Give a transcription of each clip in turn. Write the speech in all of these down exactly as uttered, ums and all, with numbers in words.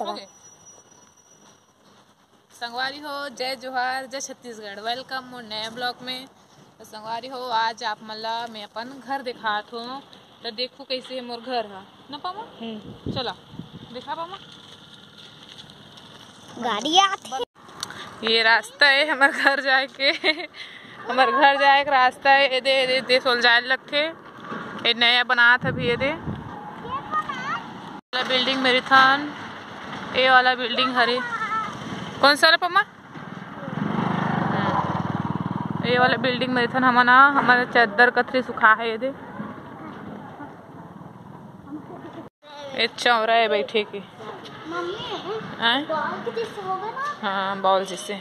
Okay. संगवारी हो, जय जोहार, जय छत्तीसगढ़। वेलकम मोर नया ब्लॉग में। तो संगवारी हो, आज आप मला मैं अपन घर दिखात हो। तो देखो कैसे है मोर घर है न पामा। चला दिखा पामा। गाड़ी आते ये रास्ता है हमार घर जाए के हमार घर जाए के रास्ता है। ये दे ये दे सोलजाए लगते। ये नया बना था भी। ये दे बिल्डिंग मेरी थान। ये वाला बिल्डिंग हरे कौन सा वाला पम्मा? ये वाला बिल्डिंग में था हमारा हमारा चादर कथरी सुखा है। ये दे ये चौरा है बैठे की। हाँ बॉल जैसे।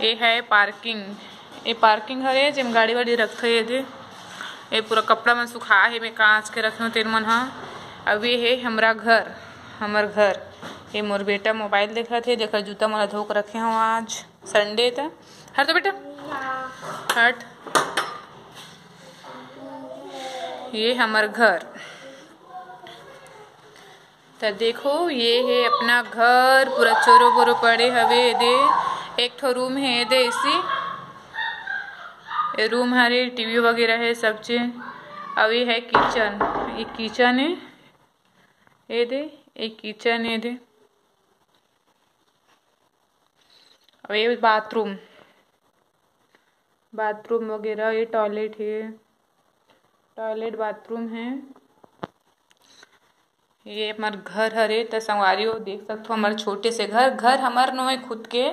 ये है पार्किंग। ये पार्किंग हरे जिम गाड़ी वाड़ी रखते। ये दे ये पूरा कपड़ा में सुखा है। मैं कांच के रखे तेन मन। हाँ अब ये है हमारा घर हमार घर। ये मोर बेटा मोबाइल देख रहे थे। देखा जूता मोला धोक रखे हूँ। आज संडे था। हट तो बेटा हट। ये हमार घर। तो देखो ये है अपना घर। पूरा चोरो बोरो पड़े हवे। दे एक ठो रूम है। दे इसी ये रूम हरे टीवी वगैरह है सब चीज। अब ये है किचन। ये किचन है। ये दे एक किचन है। दे और ये बाथरूम बाथरूम वगैरह। ये टॉयलेट है। टॉयलेट बाथरूम है। ये हमार घर हरे। तो संगवारी हो देख सकते हो हमारे छोटे से घर। घर हमार नो है खुद के।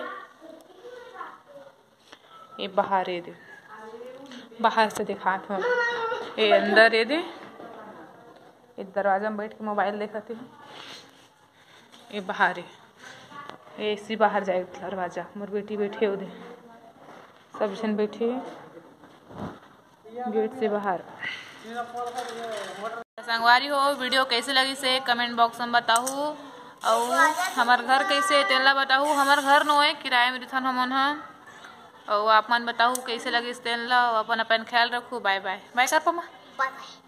ये बाहर है। दे बाहर से दिखाते हो। ये अंदर है। दे इस दरवाजा में बैठ के मोबाइल देखते हैं। ये बाहर है। ये इसी बाहर जाए दरवाजा। मोर बेटी बैठे उधर सब जन बैठे गेट से बाहर। संगवारी हो वीडियो कैसे लगी से कमेंट बॉक्स में बताओ। और हमार घर कैसे तेला बताओ। हमार घर नो है किराए में रिथन हमन है। और आप मन बताओ कैसे लगी तेला। अपन अपन ख्याल रखो। बाय बाय बाय कर पमा।